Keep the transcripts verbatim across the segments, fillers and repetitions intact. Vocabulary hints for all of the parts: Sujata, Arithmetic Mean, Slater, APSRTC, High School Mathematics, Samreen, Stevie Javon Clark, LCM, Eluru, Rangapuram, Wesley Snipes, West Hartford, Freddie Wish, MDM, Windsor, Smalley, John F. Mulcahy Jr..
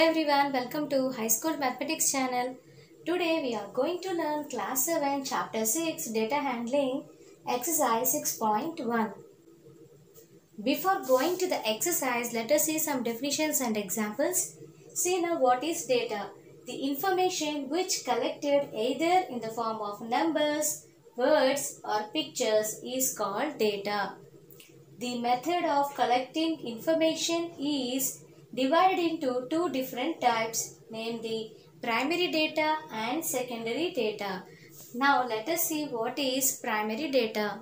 Hello everyone, welcome to High School Mathematics channel. Today we are going to learn class seven chapter six data handling exercise six point one. Before going to the exercise, let us see some definitions and examples. See now, what is data? The information which collected either in the form of numbers, words or pictures is called data. The method of collecting information is divided into two different types, namely primary data and secondary data. Now let us see what is primary data.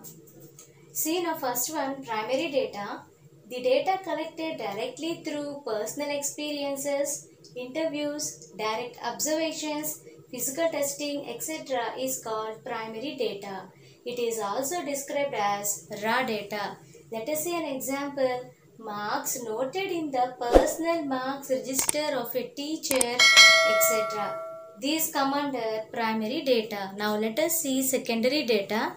See now, first one, primary data. The data collected directly through personal experiences, interviews, direct observations, physical testing, et cetera is called primary data. It is also described as raw data. Let us see an example. Marks noted in the personal marks register of a teacher, et cetera. These come under primary data. Now let us see secondary data.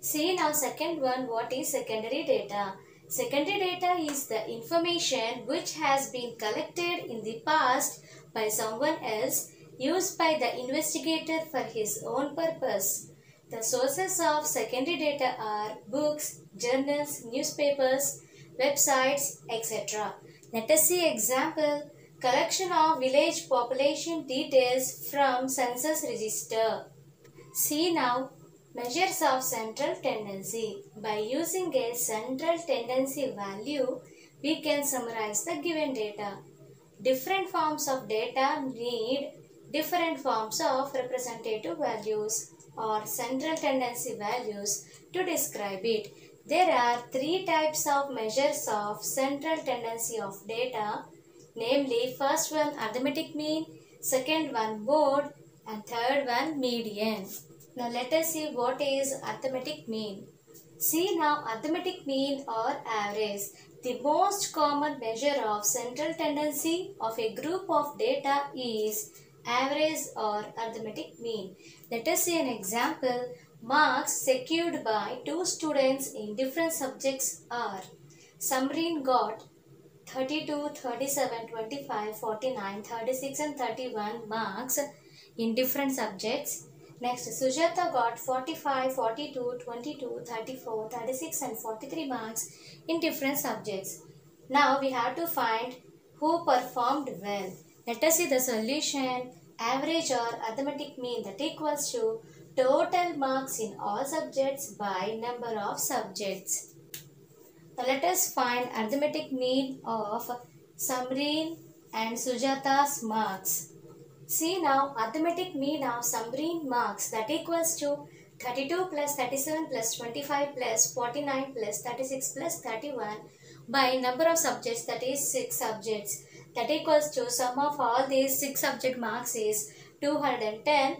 See now, second one, what is secondary data? Secondary data is the information which has been collected in the past by someone else, used by the investigator for his own purpose. The sources of secondary data are books, journals, newspapers, websites, et cetera. Let us see example. Collection of village population details from census register. See now, measures of central tendency. By using a central tendency value, we can summarize the given data. Different forms of data need different forms of representative values or central tendency values to describe it. There are three types of measures of central tendency of data, namely first one arithmetic mean, second one mode and third one median. Now let us see what is arithmetic mean. See now, arithmetic mean or average. The most common measure of central tendency of a group of data is average or arithmetic mean. Let us see an example. Marks secured by two students in different subjects are Samreen got thirty-two, thirty-seven, twenty-five, forty-nine, thirty-six and thirty-one marks in different subjects. Next, Sujata got forty-five, forty-two, twenty-two, thirty-four, thirty-six and forty-three marks in different subjects. Now we have to find who performed well. Let us see the solution. Average or arithmetic mean that equals to total marks in all subjects by number of subjects. Now let us find arithmetic mean of Samreen and Sujata's marks. See now, arithmetic mean of Samreen marks that equals to thirty-two plus thirty-seven plus twenty-five plus forty-nine plus thirty-six plus thirty-one by number of subjects, that is six subjects. That equals to sum of all these six subject marks is two hundred ten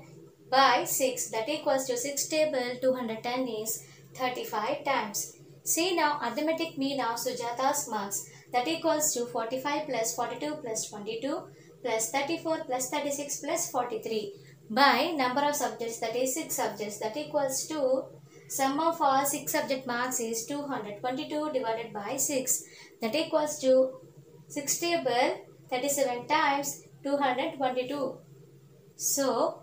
by six, that equals to six table two hundred ten is thirty-five times. See now, arithmetic mean of Sujata's marks that equals to forty-five plus forty-two plus twenty-two plus thirty-four plus thirty-six plus forty-three by number of subjects, that is six subjects, that equals to sum of all six subject marks is two hundred twenty-two divided by six, that equals to six table thirty-seven times two hundred twenty-two. So,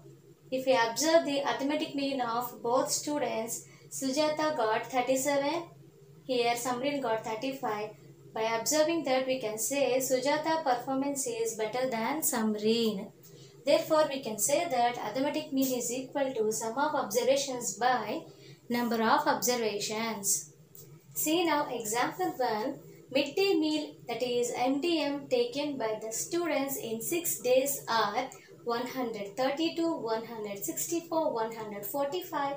if we observe the arithmetic mean of both students, Sujata got thirty-seven, here Samreen got thirty-five. By observing that, we can say Sujata performance is better than Samreen. Therefore, we can say that arithmetic mean is equal to sum of observations by number of observations. See now, example one. Midday meal, that is M D M, taken by the students in six days are one hundred thirty-two, one hundred sixty-four, one hundred forty-five,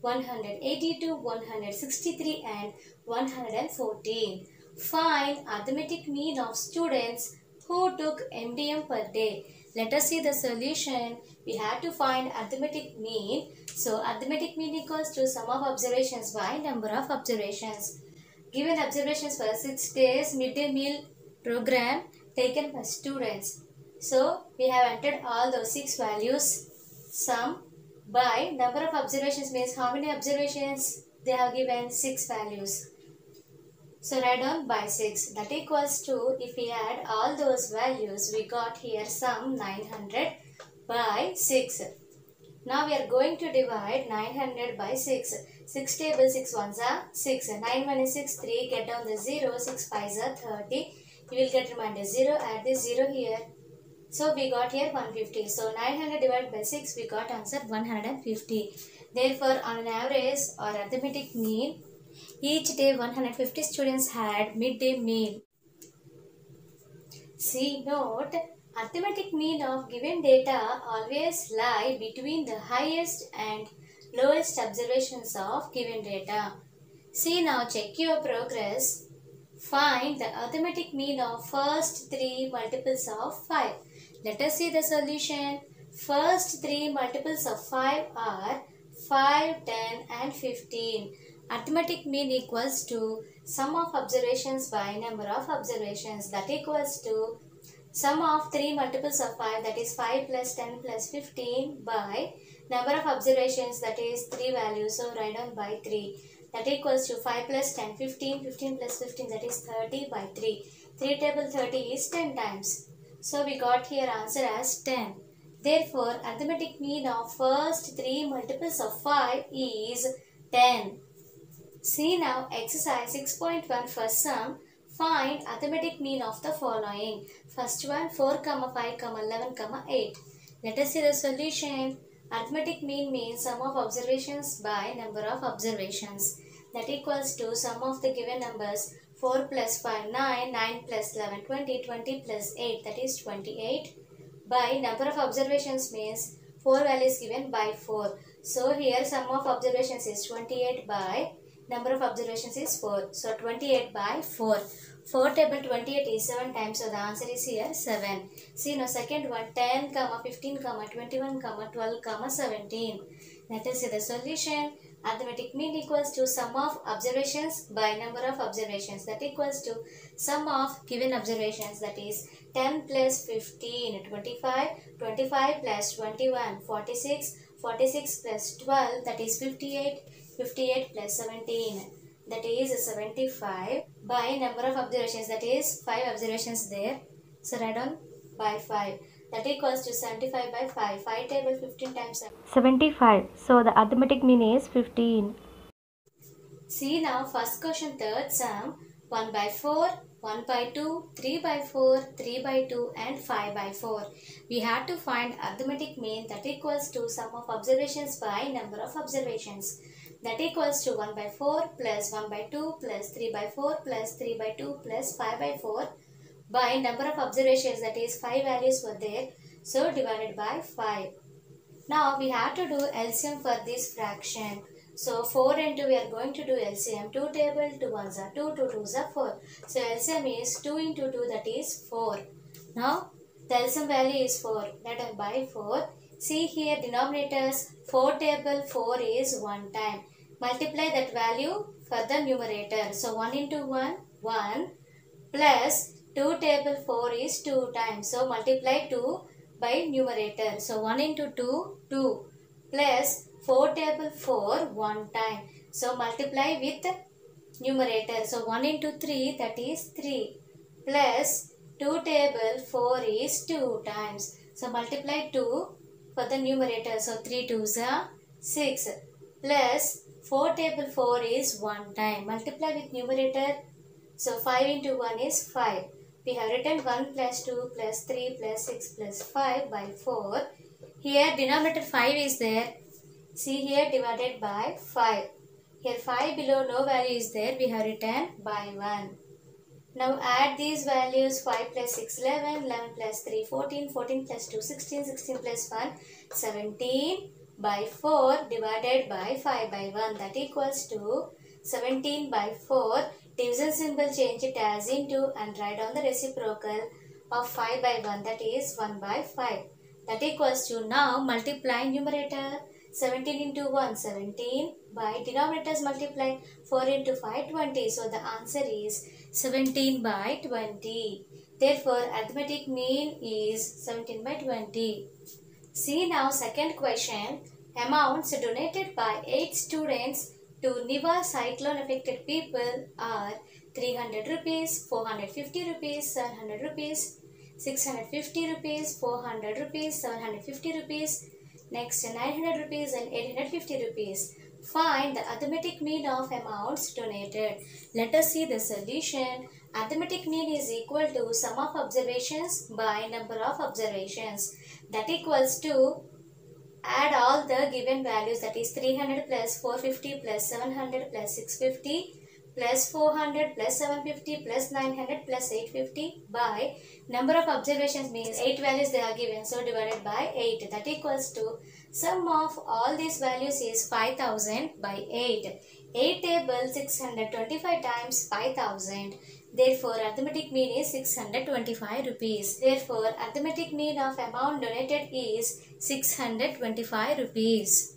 one hundred eighty-two, one hundred sixty-three and one hundred fourteen. Find arithmetic mean of students who took M D M per day. Let us see the solution. We have to find arithmetic mean. So arithmetic mean equals to sum of observations by number of observations. Given observations for six days midday meal program taken by students. So, we have entered all those six values. Sum by number of observations means how many observations they have given? six values. Surround on by six. That equals to, if we add all those values, we got here sum nine hundred by six. Now we are going to divide nine hundred by six. six table six ones are six. nine minus six, three. Get down the zero. six fives are thirty. You will get remainder zero. Add this zero here. So we got here one hundred fifty. So nine hundred divided by six, we got answer one hundred fifty. Therefore, on an average or arithmetic mean, each day one hundred fifty students had midday meal. See note, arithmetic mean of given data always lie between the highest and lowest observations of given data. See now, check your progress. Find the arithmetic mean of first three multiples of five. Let us see the solution. First three multiples of five are five, ten and fifteen. Arithmetic mean equals to sum of observations by number of observations. That equals to sum of three multiples of five, that is five plus ten plus fifteen, by number of observations, that is three values. So write down by three. That equals to five plus ten, fifteen. fifteen plus fifteen, that is thirty by three. three table thirty is ten times. So we got here answer as ten. Therefore, arithmetic mean of first three multiples of five is ten. See now, exercise six point one for sum. Find arithmetic mean of the following. First one, four, five, eleven, eight. Let us see the solution. Arithmetic mean means sum of observations by number of observations. That equals to sum of the given numbers. four plus five, nine. nine plus eleven, twenty. twenty plus eight, that is twenty-eight. By number of observations means four values given by four. So here sum of observations is twenty-eight by number of observations is four. So twenty-eight by four. four table twenty-eight is seven times. So the answer is here seven. See now, second one, ten, fifteen, twenty-one, twelve, seventeen. Let us see the solution. Arithmetic mean equals to sum of observations by number of observations. That equals to sum of given observations, that is ten plus fifteen, twenty-five, twenty-five plus twenty-one, forty-six, forty-six plus twelve, that is fifty-eight, fifty-eight plus seventeen, that is seventy-five, by number of observations, that is five observations there. So write down by five. That equals to seventy-five by five. five table fifteen times seventy-five. So the arithmetic mean is fifteen. See now, first question, third sum. one by four, one by two, three by four, three by two and five by four. We had to find arithmetic mean, that equals to sum of observations by number of observations. That equals to one by four plus one by two plus three by four plus three by two plus five by four. By number of observations, that is five values were there, so divided by five. Now we have to do L C M for this fraction. So four and two, we are going to do L C M. two table two ones are two, two twos are four. So L C M is two into two, that is four. Now the L C M value is four, that is by four. See here denominators, four table four is one time. Multiply that value for the numerator. So one into one, one plus two table four is two times. So multiply two by numerator. So one into two, two plus four table four, one time. So multiply with numerator. So one into three, that is three plus two table four is two times. So multiply two for the numerator. So three twos are six plus four table four is one time. Multiply with numerator. So five into one is five. We have written one plus two plus three plus six plus five by four. Here denominator five is there. See here divided by five. Here five below no value is there. We have written by one. Now add these values. five plus six, eleven. eleven plus three, fourteen. fourteen plus two, sixteen. sixteen plus one, seventeen. By four divided by five by one. That equals to seventeen by four. Division symbol, change it as into and write down the reciprocal of five by one, that is one by five. That equals to, now multiply numerator. seventeen into one, seventeen. By denominators multiply four into five, twenty. So the answer is seventeen by twenty. Therefore, arithmetic mean is seventeen by twenty. See now, second question. Amounts donated by eight students to Niva cyclone affected people are three hundred rupees, four hundred fifty rupees, seven hundred rupees, six hundred fifty rupees, four hundred rupees, seven hundred fifty rupees, next nine hundred rupees and eight hundred fifty rupees. Find the arithmetic mean of amounts donated. Let us see the solution. Arithmetic mean is equal to sum of observations by number of observations. That equals to add all the given values, that is three hundred plus four hundred fifty plus seven hundred plus six hundred fifty plus four hundred plus seven hundred fifty plus nine hundred plus eight hundred fifty by number of observations, means eight values they are given, so divided by eight, that equals to sum of all these values is five thousand by eight. eight table six hundred twenty-five times five thousand. Therefore, arithmetic mean is six hundred twenty-five rupees. Therefore, arithmetic mean of amount donated is six hundred twenty-five rupees.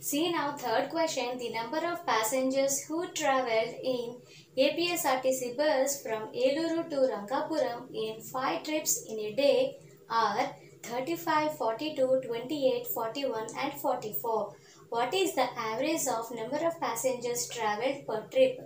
See now third question. The number of passengers who travelled in A P S R T C bus from Eluru to Rangapuram in five trips in a day are thirty-five, forty-two, twenty-eight, forty-one and forty-four. What is the average of number of passengers travelled per trip?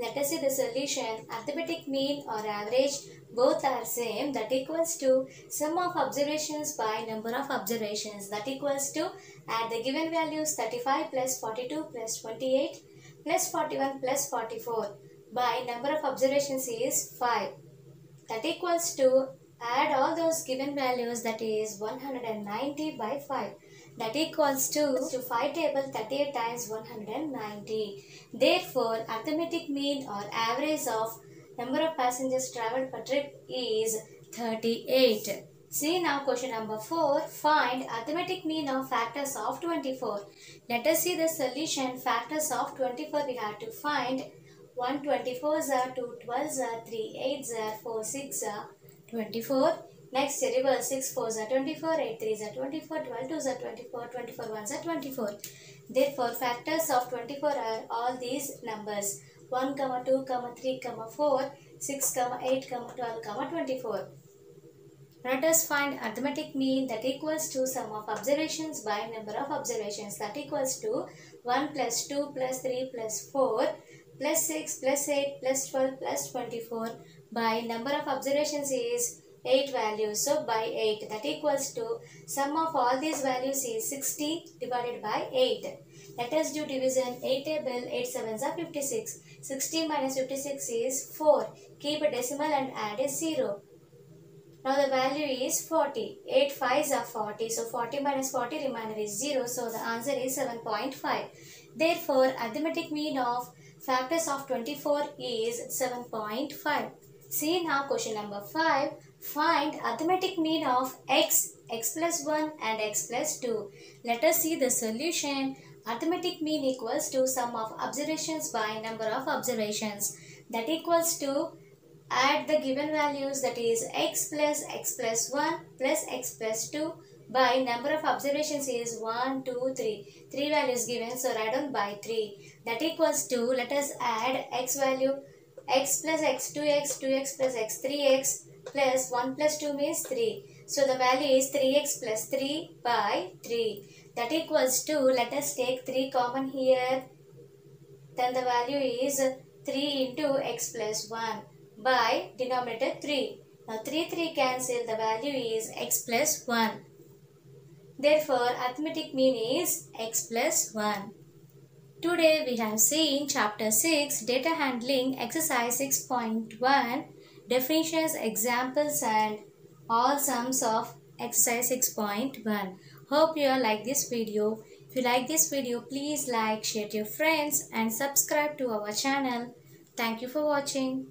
Let us see the solution. Arithmetic mean or average, both are same, that equals to sum of observations by number of observations, that equals to add the given values thirty-five plus forty-two plus twenty-eight plus forty-one plus forty-four by number of observations is five, that equals to add all those given values, that is one hundred ninety by five, that equals to, to five table thirty-eight times one hundred ninety. Therefore, arithmetic mean or average of number of passengers travelled per trip is thirty-eight. See now question number four. Find arithmetic mean of factors of twenty-four. Let us see the solution. Factors of twenty-four we have to find. one twenty-fours are, two twelves are, three eights are, four sixes are twenty-four. Next, reverse. six fours are twenty-four, eight threes are twenty-four, twelve twos are twenty-four, twenty-four ones are twenty-four. Therefore, factors of twenty-four are all these numbers. one, two, three, four, six, eight, twelve, twenty-four. Let us find arithmetic mean, that equals to sum of observations by number of observations, that equals to one plus two plus three plus four plus six plus eight plus twelve plus twenty-four by number of observations is eight values, so by eight, that equals to sum of all these values is sixty divided by eight. Let us do division. eight table, eight sevens are fifty-six, sixty minus fifty-six is four, keep a decimal and add a zero. Now the value is forty, eight fives are forty, so forty minus forty remainder is zero, so the answer is seven point five. Therefore, arithmetic mean of factors of twenty-four is seven point five. See now question number five. Find arithmetic mean of x, x plus one and x plus two. Let us see the solution. Arithmetic mean equals to sum of observations by number of observations. That equals to add the given values, that is x plus x plus one plus x plus two by number of observations is one, two, three. three values given, so write down by three. That equals to, let us add x value, x plus x, two x, two x plus x, three x plus one plus two means three. So the value is three x plus three by three. That equals to, let us take three common here. Then the value is three into x plus one by denominator three. Now three, three cancel, the value is x plus one. Therefore, arithmetic mean is x plus one. Today we have seen chapter six, data handling, exercise six point one, definitions, examples and all sums of exercise six point one. Hope you all like this video. If you like this video, please like, share to your friends and subscribe to our channel. Thank you for watching.